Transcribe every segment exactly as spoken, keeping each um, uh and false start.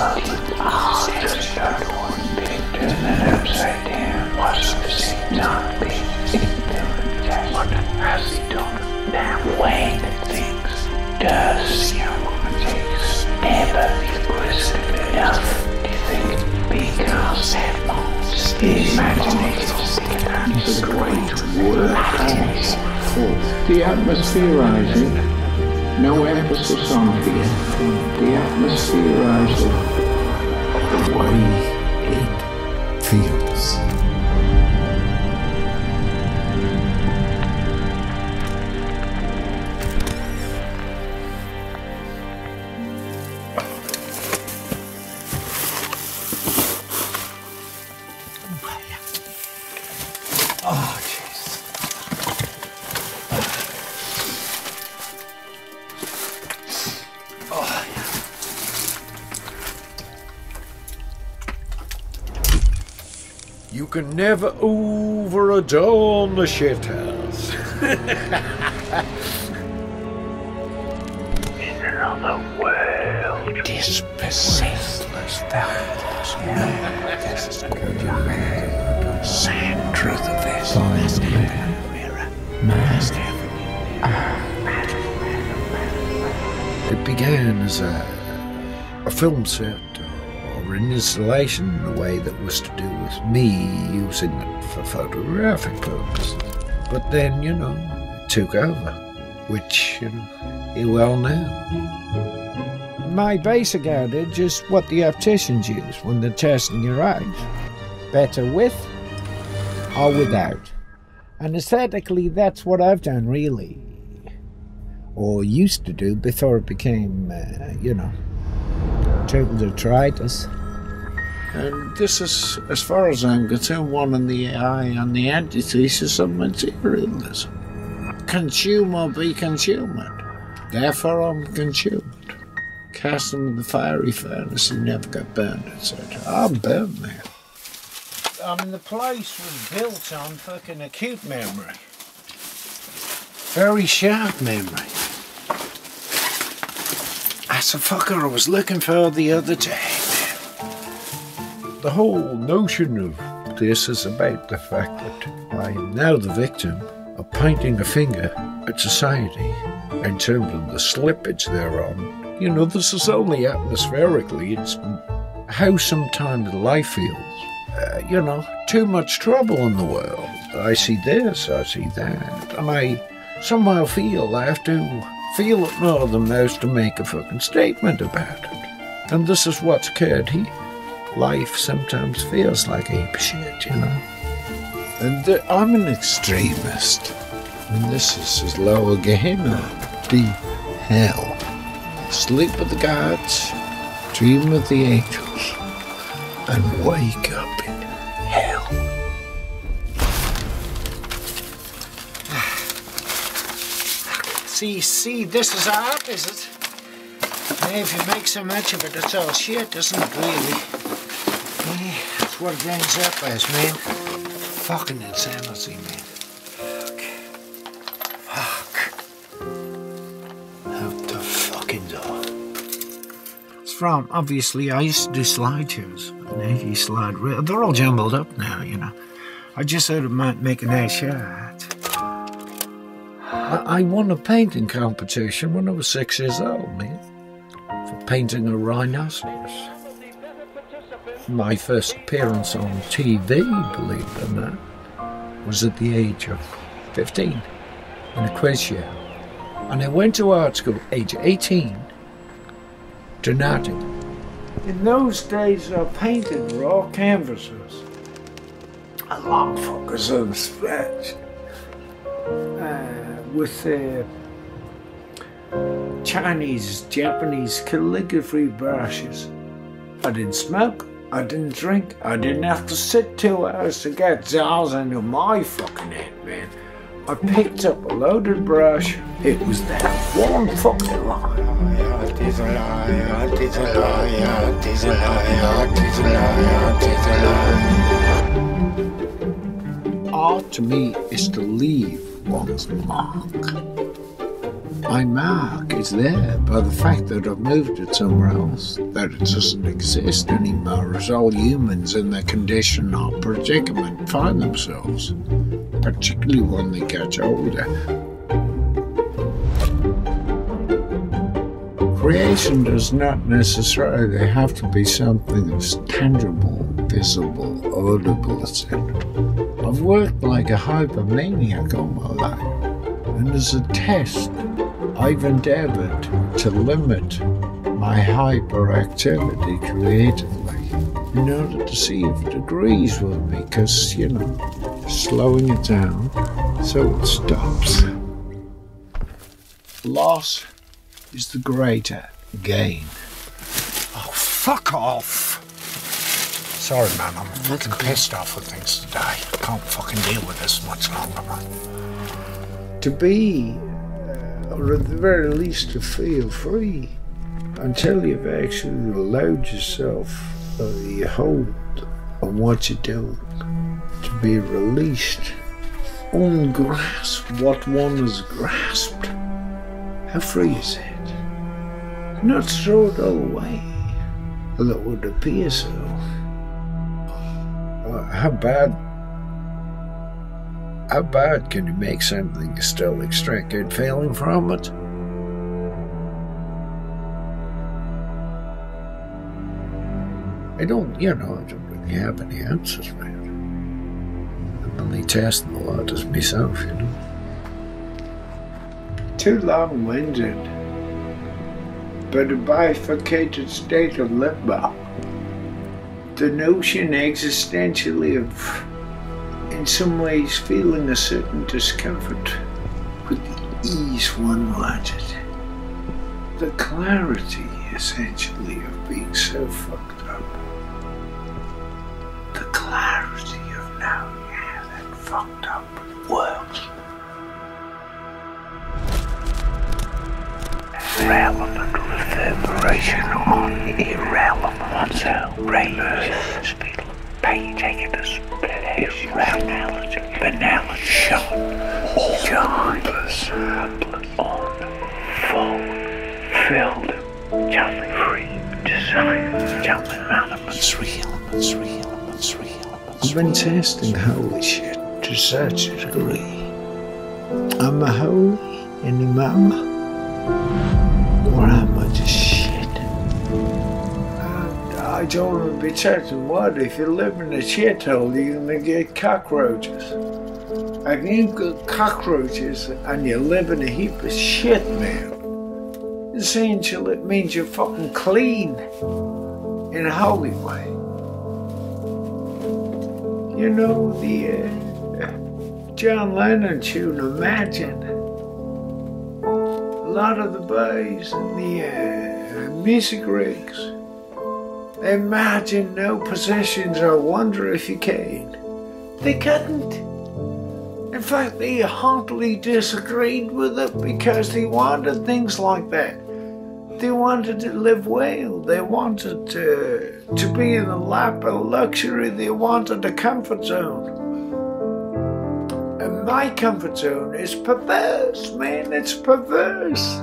Oh, just that one being turned upside down was the same not being turned down. But as he done now weighing things, does your woman takes never be aggressive enough to think because that monster imaginative is a great word for the atmospherizing. No emphasis on fear, the atmospherizing of the way it feels. Oh, yeah. Oh, you can never over adorn the shit house. In another world, this possessless thoughtless man, this good man, Sandra the vessel, that's ever mirror, that's ever mirror. It began as a, a film set, an installation in a way that was to do with me using it for photographic purposes. But then, you know, it took over, which, you know, you well know. My basic outage is what the opticians use when they're testing your eyes. Better with or without. And aesthetically, that's what I've done, really. Or used to do before it became, uh, you know, total detritus. And this is, as far as I'm concerned, one in the eye and the antithesis of materialism. Consumer be consumed. Therefore I'm consumed. Cast into the fiery furnace and never got burned, et cetera. I'm burned now. I mean, the place was built on fucking acute memory. Very sharp memory. That's a fucker I was looking for the other day. The whole notion of this is about the fact that I am now the victim of pointing a finger at society in terms of the slippage thereon. You know, this is only atmospherically, it's how sometimes life feels. Uh, you know, too much trouble in the world. I see this, I see that, and I somehow feel I have to feel it more than most to make a fucking statement about it. And this is what's occurred here. Life sometimes feels like ape shit, you know. And the, I'm an extremist. And this is as low a Gehenna, deep hell. Sleep with the gods, dream with the angels, and wake up in hell. See, see, this is art, is it? If you make so much of it, it's all shit, isn't it, really? That's what it ends up as, man. Fucking insanity, man. Fuck. Fuck. Out the fucking door. It's from, obviously, I used to do slideshows. An eighty slide reel. They're all jumbled up now, you know. I just thought it might make an ash out. I, I won a painting competition when I was six years old, man. For painting a rhinoceros. My first appearance on T V, believe it or not, was at the age of fifteen, in a quiz show. And I went to art school, age eighteen, to Nottingham. In those days, I painted raw canvases. A long focus on stretch. Uh, with a uh, Chinese, Japanese calligraphy brushes. I didn't smoke. I didn't drink, I didn't have to sit two hours to get jars into my fucking head, man. I picked up a loaded brush, it was that one fucking line. Art to me is to leave one's mark. My mark is there by the fact that I've moved it somewhere else, that it doesn't exist anymore, as all humans in their condition or predicament find themselves, particularly when they get older. Creation does not necessarily have to be something that's tangible, visible, audible, et cetera. I've worked like a hypomaniac all my life, and as a test, I've endeavoured to limit my hyperactivity creatively in order to see if it agrees with me, because, you know, slowing it down so it stops. Loss is the greater gain. Oh, fuck off! Sorry, man, I'm fucking pissed off with things today. I can't fucking deal with this much longer, man. To be, or at the very least to feel free, until you've actually allowed yourself the hold on what you're doing, to be released, ungrasp what one has grasped. How free is it? Not throw it all away, although it would appear so. How bad, how bad can you make something you still extract good feeling from it? I don't, you know, I don't really have any answers, man. I'm only testing a lot as myself, you know. Too long-winded, but a bifurcated state of limbo. The notion existentially of, in some ways, feeling a certain discomfort with the ease one might it. The clarity, essentially, of being so fucked up. The clarity of now, yeah, that fucked up world. Relevant reverberation on irrelevant radius, speed, pain, take it as pleasure, banality, banality, shot, all joyless, on, full, filled, jumping free, desire, jumping elements, real elements, real elements, real elements. I've been testing holy shit to such a degree. I'm a holy and imam. Or am I just shit? Uh, I don't want to be certain what. If you live in a shithole, you're going to get cockroaches. If you've got cockroaches and you live in a heap of shit, man, essentially it means you're fucking clean in a holy way. You know, the uh, John Lennon tune, Imagine. A lot of the boys and the uh, music rigs, imagine no possessions or wonder if you can. They couldn't. In fact, they hotly disagreed with it because they wanted things like that. They wanted to live well. They wanted to, to be in the lap of luxury. They wanted a comfort zone. And my comfort zone is perverse, man, it's perverse.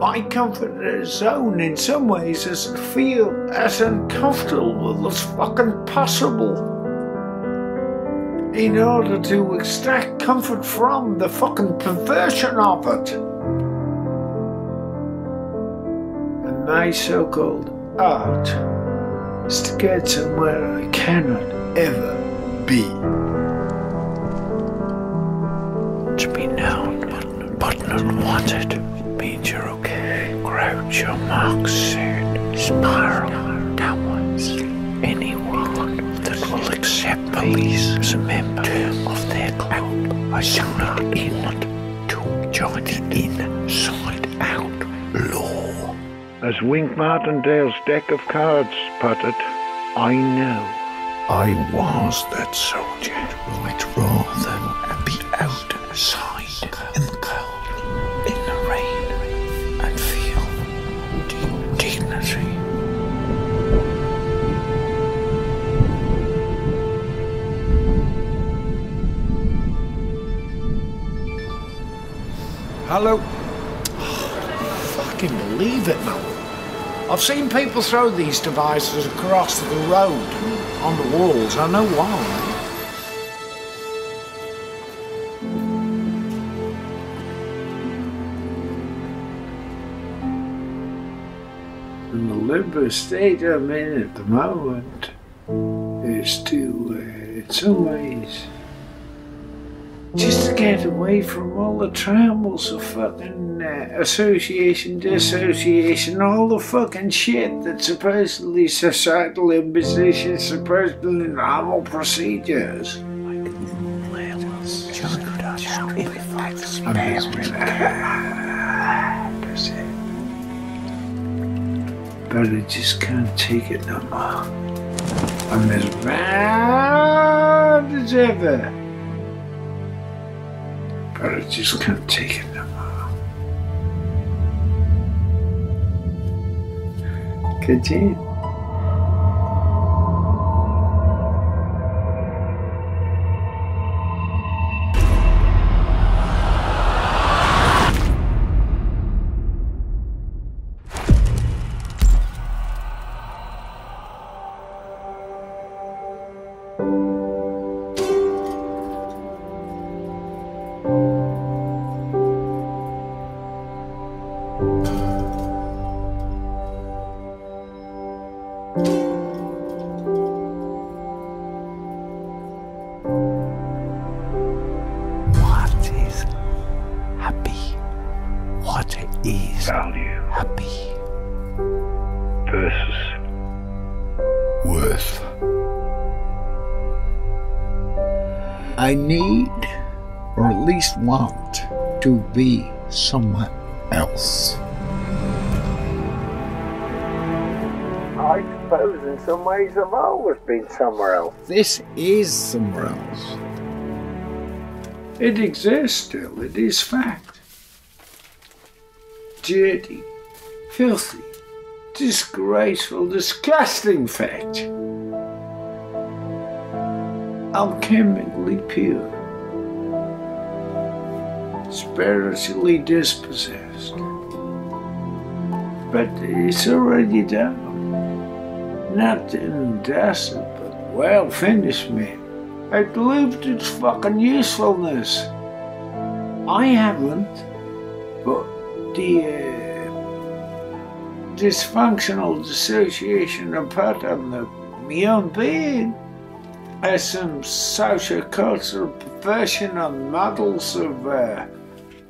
My comfort zone in some ways is to feel as uncomfortable as fucking possible in order to extract comfort from the fucking perversion of it. And my so-called art is to get somewhere I cannot ever be. To be known, but not wanted, means you're okay. Grouch your mark soon, spiral downwards. Anyone that will accept police as a member of their club, I shall not want to join it inside out law. As Wink Martindale's deck of cards putted, I know I was that soldier who would rather be outside in the cold, in the rain, and feel deep dignity. Hello. fucking believe it, man. I've seen people throw these devices across the road and on the walls. I know why, man. In the limbo state I'm in at the moment is to, uh, in some ways, just to get away from all the trammels of fucking uh, association, dissociation, all the fucking shit that's supposedly societal imposition, supposedly normal procedures. But I just can't take it no more. I'm as mad as ever. But I just can't take it no more. Good day. Value happy versus worth. I need, or at least want, to be someone else. I suppose in some ways I've always been somewhere else. This is somewhere else. It exists still, it is fact. Dirty, filthy, disgraceful, disgusting fact. Alchemically pure, spiritually dispossessed. But it's already done. Not in dust, but well finished, man. It lived its fucking usefulness. I haven't, but the uh, dysfunctional dissociation apart on the human being as some socio-cultural perversion on models of uh,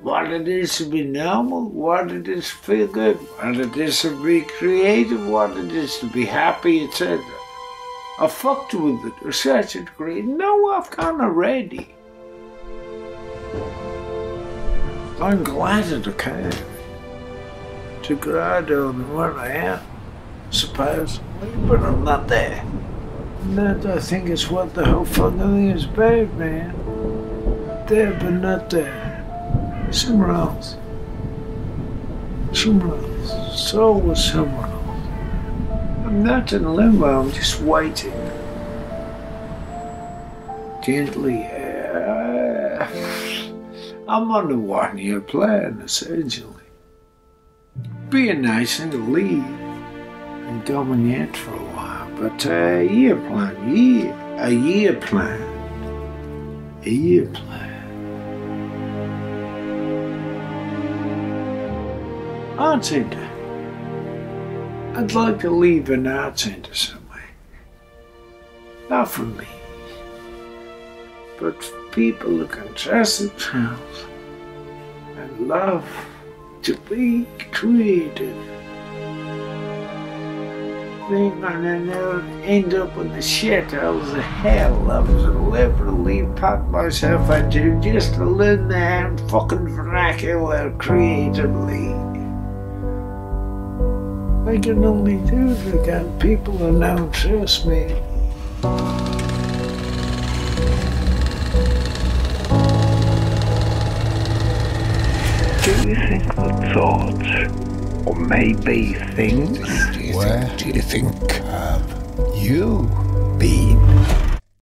what it is to be normal, what it is to feel good, what it is to be creative, what it is to be happy, et cetera. I fucked with it to such a degree. No, I've gone already. I'm glad it occurred. To God on what I am, supposedly, but I'm not there. And that, I think, is what the whole fucking thing is about, man. There, but not there. Somewhere else. Somewhere else. It's always somewhere else. I'm not in limbo, I'm just waiting. Gently. Uh, I'm on a one-year plan, essentially. Being nice and to leave and going yet for a while, but a year plan, year, a year plan, a year plan. Art Centre. I'd like to leave an art centre somewhere. Not for me, but for people who can trust themselves and love to be creative. They're gonna end up in the shitholes of hell. I was deliberately pat myself into just to learn there and fucking vernacular creatively. I can only do it if I can. People who now trust me. Do you think the thoughts, or maybe things, where do you think have you been?